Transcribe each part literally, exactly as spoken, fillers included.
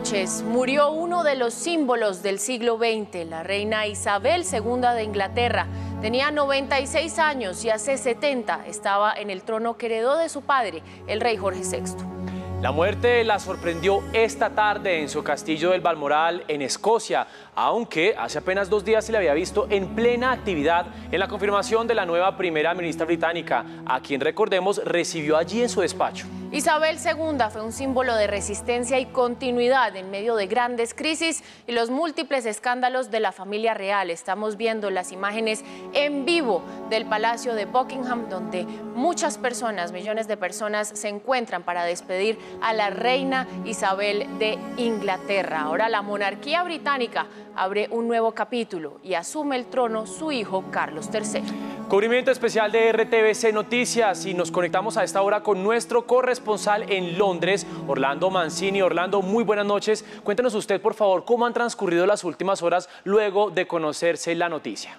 noches murió uno de los símbolos del siglo veinte, la reina Isabel segunda de Inglaterra. Tenía noventa y seis años y hace setenta estaba en el trono que heredó de su padre, el rey Jorge sexto. La muerte la sorprendió esta tarde en su castillo del Balmoral, en Escocia, aunque hace apenas dos días se le había visto en plena actividad en la confirmación de la nueva primera ministra británica, a quien, recordemos, recibió allí en su despacho. Isabel segunda fue un símbolo de resistencia y continuidad en medio de grandes crisis y los múltiples escándalos de la familia real. Estamos viendo las imágenes en vivo del Palacio de Buckingham, donde muchas personas, millones de personas, se encuentran para despedir a la reina Isabel de Inglaterra. Ahora la monarquía británica abre un nuevo capítulo y asume el trono su hijo Carlos tercero. Cubrimiento especial de R T V C Noticias y nos conectamos a esta hora con nuestro corresponsal en Londres, Orlando Mancini. Orlando, muy buenas noches. Cuéntanos usted, por favor, cómo han transcurrido las últimas horas luego de conocerse la noticia.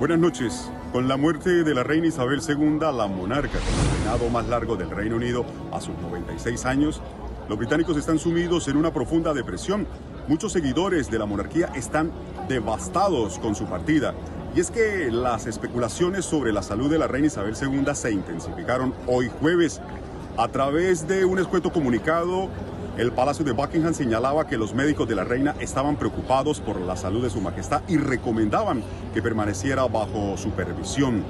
Buenas noches. Con la muerte de la reina Isabel segunda, la monarca con el reinado más largo del Reino Unido a sus noventa y seis años, los británicos están sumidos en una profunda depresión. Muchos seguidores de la monarquía están devastados con su partida. Y es que las especulaciones sobre la salud de la reina Isabel segunda se intensificaron hoy jueves. A través de un escueto comunicado, el Palacio de Buckingham señalaba que los médicos de la reina estaban preocupados por la salud de su majestad y recomendaban que permaneciera bajo supervisión.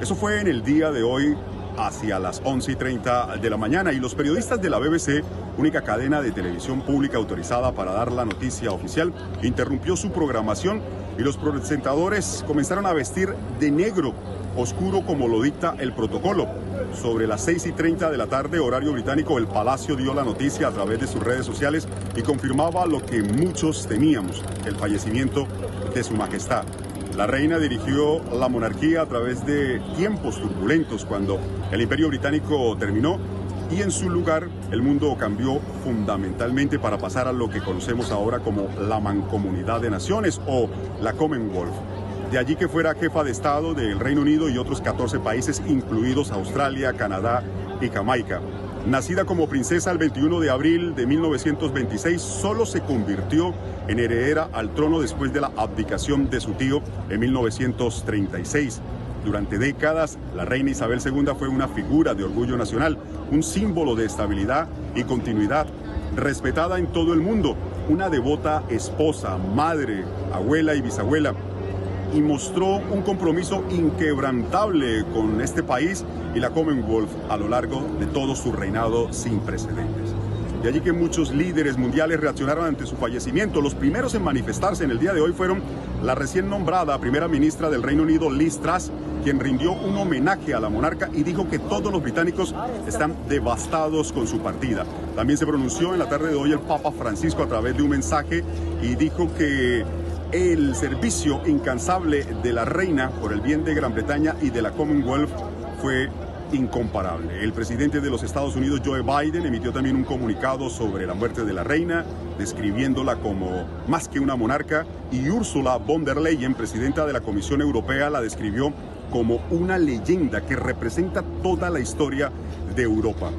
Eso fue en el día de hoy, hacia las once y treinta de la mañana, y los periodistas de la B B C, única cadena de televisión pública autorizada para dar la noticia oficial, interrumpió su programación y los presentadores comenzaron a vestir de negro oscuro como lo dicta el protocolo. Sobre las seis y treinta de la tarde, horario británico, el Palacio dio la noticia a través de sus redes sociales y confirmaba lo que muchos temíamos, el fallecimiento de su majestad. La reina dirigió la monarquía a través de tiempos turbulentos cuando el Imperio Británico terminó y en su lugar el mundo cambió fundamentalmente para pasar a lo que conocemos ahora como la Mancomunidad de Naciones o la Commonwealth. De allí que fuera jefa de Estado del Reino Unido y otros catorce países, incluidos Australia, Canadá y Jamaica. Nacida como princesa el veintiuno de abril de mil novecientos veintiséis, solo se convirtió en heredera al trono después de la abdicación de su tío en mil novecientos treinta y seis. Durante décadas, la reina Isabel segunda fue una figura de orgullo nacional, un símbolo de estabilidad y continuidad, respetada en todo el mundo, una devota esposa, madre, abuela y bisabuela, y mostró un compromiso inquebrantable con este país y la Commonwealth a lo largo de todo su reinado sin precedentes. De allí que muchos líderes mundiales reaccionaron ante su fallecimiento. Los primeros en manifestarse en el día de hoy fueron la recién nombrada primera ministra del Reino Unido, Liz Truss, quien rindió un homenaje a la monarca y dijo que todos los británicos están devastados con su partida. También se pronunció en la tarde de hoy el Papa Francisco a través de un mensaje y dijo que el servicio incansable de la reina por el bien de Gran Bretaña y de la Commonwealth fue incomparable. El presidente de los Estados Unidos, Joe Biden, emitió también un comunicado sobre la muerte de la reina, describiéndola como más que una monarca, y Ursula von der Leyen, presidenta de la Comisión Europea, la describió como una leyenda que representa toda la historia de Europa.